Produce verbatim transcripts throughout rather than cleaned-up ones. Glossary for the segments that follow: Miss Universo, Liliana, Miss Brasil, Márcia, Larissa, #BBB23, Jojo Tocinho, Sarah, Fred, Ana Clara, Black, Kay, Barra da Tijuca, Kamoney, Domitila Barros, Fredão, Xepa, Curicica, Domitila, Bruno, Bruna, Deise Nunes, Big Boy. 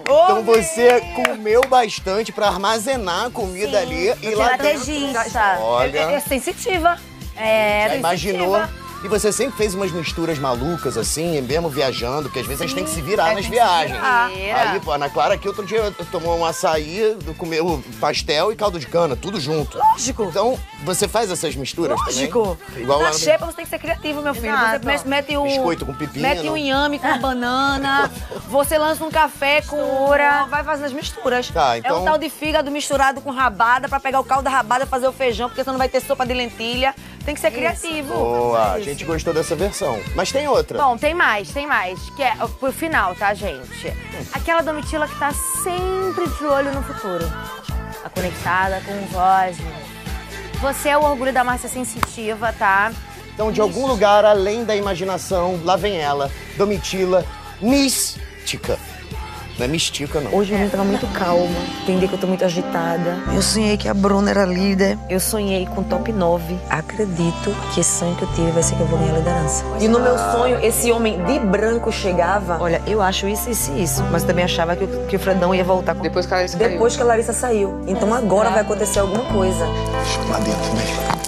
Então você comeu bastante pra armazenar a comida. Sim, ali. E lá estrategista. Olha. É, é sensitiva. É, já imaginou. Sensitiva. E você sempre fez umas misturas malucas, assim, mesmo viajando, porque às vezes sim, a gente tem que se virar nas viagens. Virar. Aí, pô, a Ana Clara aqui outro dia tomou um açaí, comeu pastel e caldo de cana, tudo junto. Lógico. Então, você faz essas misturas lógico. Também? Lógico. Na Xepa você tem que ser criativo, meu filho. Exato. Você mete um... biscoito com pepino. Mete um inhame com banana, você lança um café com oura, vai fazer as misturas. Tá, então... é um tal de fígado misturado com rabada, pra pegar o caldo da rabada e fazer o feijão, porque você não vai ter sopa de lentilha. Tem que ser criativo. Boa, a gente gostou dessa versão. Mas tem outra. Bom, tem mais, tem mais. Que é pro final, tá, gente? Aquela Domitila que tá sempre de olho no futuro. Tá conectada com voz. Você é o orgulho da Márcia sensitiva, tá? Então, de Miss... algum lugar, além da imaginação, lá vem ela, Domitila, mística. Não é mística, não. Hoje eu não tava muito calma, entender que eu tô muito agitada. Eu sonhei que a Bruna era líder. Eu sonhei com top nove. Acredito que esse sonho que eu tive vai ser que eu vou ganhar a liderança. E ah, no meu sonho, esse homem de branco chegava. Olha, eu acho isso, isso e isso. Mas eu também achava que, que o Fredão ia voltar. Com... Depois que a Larissa saiu. Depois que a Larissa saiu. Então agora vai acontecer alguma coisa. Deixa eu lá dentro também.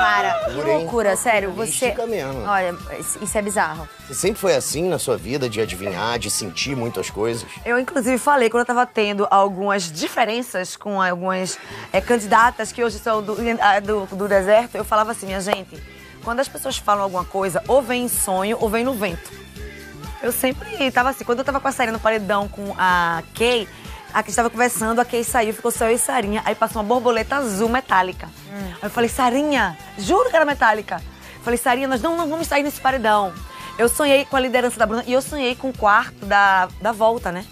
Cara, que loucura, sério, você... mesmo. Olha, isso é bizarro. Você sempre foi assim na sua vida, de adivinhar, de sentir muitas coisas? Eu, inclusive, falei quando eu tava tendo algumas diferenças com algumas é, candidatas que hoje são do, do, do deserto, eu falava assim, minha gente, quando as pessoas falam alguma coisa, ou vem em sonho, ou vem no vento. Eu sempre tava assim, quando eu tava com a Sarah no paredão com a Kay, a gente tava conversando, a Kay saiu, ficou só eu e Sarinha. Aí passou uma borboleta azul metálica. Hum. Aí eu falei, Sarinha, juro que era metálica. Eu falei, Sarinha, nós não, não vamos sair nesse paredão. Eu sonhei com a liderança da Bruna e eu sonhei com o quarto da, da volta, né?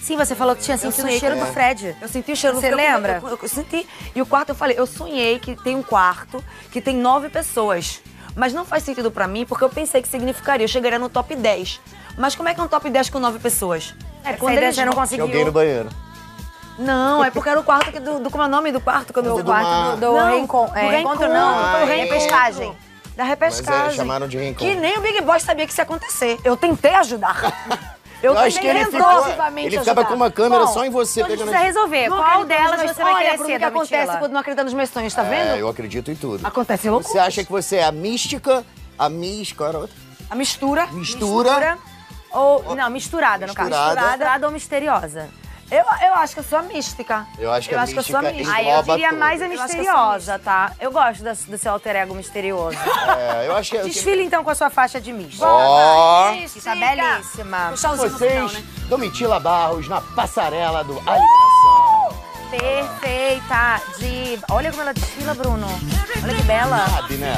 Sim, você falou que tinha sentido o cheiro do Fred. Eu senti o cheiro do Fred. Você lembra? Eu, eu, eu senti. E o quarto, eu falei, eu sonhei que tem um quarto que tem nove pessoas. Mas não faz sentido pra mim, porque eu pensei que significaria, eu chegaria no top dez. Mas como é que é um top dez com nove pessoas? É, quando eles não conseguiam... Joguei no banheiro. Não, é porque era o quarto que do, do... Como é o nome do quarto? Quando do, do quarto do, do, não, reencon, é, do reencontro. Não, ah, do repescagem. Da repescagem. Mas é, chamaram de reencontro. Que nem o Big Boy sabia que isso ia acontecer. Eu tentei ajudar. Eu, eu acho que ele ficou, ele ficava ajudar. Com uma câmera. Bom, só em você. Então a gente precisa resolver. Não, qual delas você vai querer ser, o que acontece quando não acredita nos meus sonhos, tá é, vendo? Eu acredito em tudo. Acontece loucura. Você acha que você é a mística, a mística... A mistura. Mistura. mistura ou, não, misturada, misturada, no caso. Misturada ou misteriosa. Eu, eu acho que eu sou a mística. Eu acho que eu a acho mística que eu sou a mística. Aí eu diria tudo. Mais a misteriosa, eu tá? Eu gosto da, do seu alter ego misterioso. É, eu acho que... Desfile, que... então, com a sua faixa de mística. Ó! Oh. Isso, tá belíssima. Vocês, né? Domitila Barros na passarela do uh! Alienação. Perfeita. De... Olha como ela desfila, Bruno. Olha que bela. Sabe, né?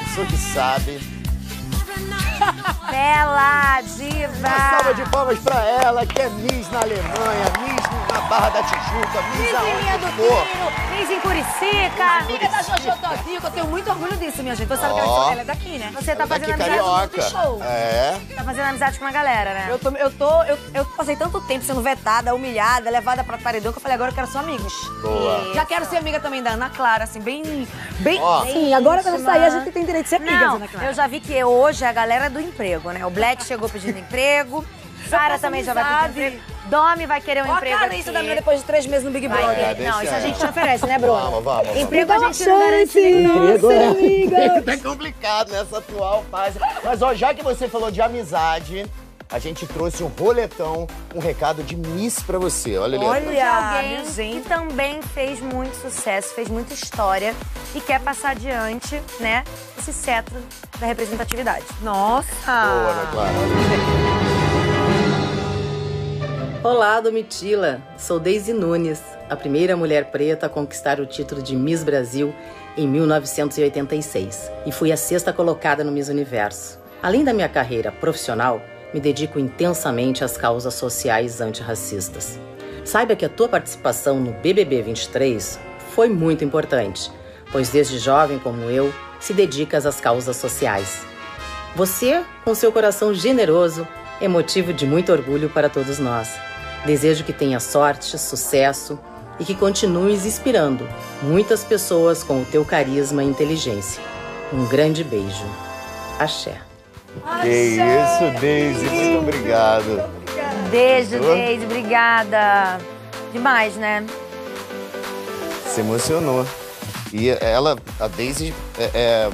Pessoa que sabe. Bela diva! Uma salva de palmas pra ela, que é Miss na Alemanha, Miss na Barra da Tijuca, Miss na Linha do Tiro, Miss em Curicica. Amiga da Jojo Tocinho, que eu tenho muito orgulho disso, minha gente. Você sabe oh. que ela é daqui, né? Você tá fazendo amizade muito show. É. Tá fazendo amizade com uma galera, né? Eu tô, eu tô, eu, eu passei tanto tempo sendo vetada, humilhada, levada pra paredão, que eu falei, agora eu quero ser amigos. Boa. Isso. Já quero ser amiga também da Ana Clara, assim, bem... bem oh. Sim, agora quando sair, a gente tem direito de ser amiga, Ana Clara. Eu já vi que hoje a galera do emprego, né? O Black chegou pedindo emprego, Sarah também já vai pedir emprego. Domi vai querer um Ó, emprego. Cara, isso da minha depois de três meses no Big Boy. É, não, isso é. A gente não oferece, né, Bruno? Vamos, vamos. Emprego vamos. A gente não garante. Emprego é amiga. Tá complicado nessa atual fase. Mas, ó, já que você falou de amizade, a gente trouxe um roletão, um recado de Miss pra você. Olha, Liliana. Olha, alguém gente. que também fez muito sucesso, fez muita história e quer passar adiante, né, esse cetro da representatividade. Nossa! Boa, Ana Clara. Olá, Domitila. Sou Deise Nunes, a primeira mulher preta a conquistar o título de Miss Brasil em mil novecentos e oitenta e seis. E fui a sexta colocada no Miss Universo. Além da minha carreira profissional, me dedico intensamente às causas sociais antirracistas. Saiba que a tua participação no B B B vinte e três foi muito importante, pois desde jovem como eu, se dedicas às causas sociais. Você, com seu coração generoso, é motivo de muito orgulho para todos nós. Desejo que tenhas sorte, sucesso e que continues inspirando muitas pessoas com o teu carisma e inteligência. Um grande beijo. Axé. Que isso, Deise, muito obrigado. Beijo, Deise, obrigada. Demais, né? Se emocionou. E ela, a Deise, é, é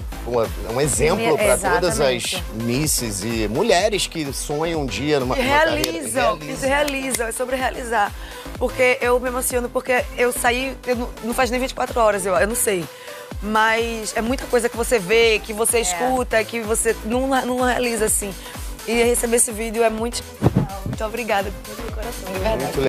um exemplo para todas as misses e mulheres que sonham um dia numa, numa realizam, carreira. Isso realizam, é sobre realizar. Porque eu me emociono, porque eu saí, eu não, não faz nem vinte e quatro horas, eu, eu não sei. Mas é muita coisa que você vê, que você é. escuta, que você não, não realiza assim. E receber esse vídeo é muito especial. Muito obrigada, do meu coração, de verdade.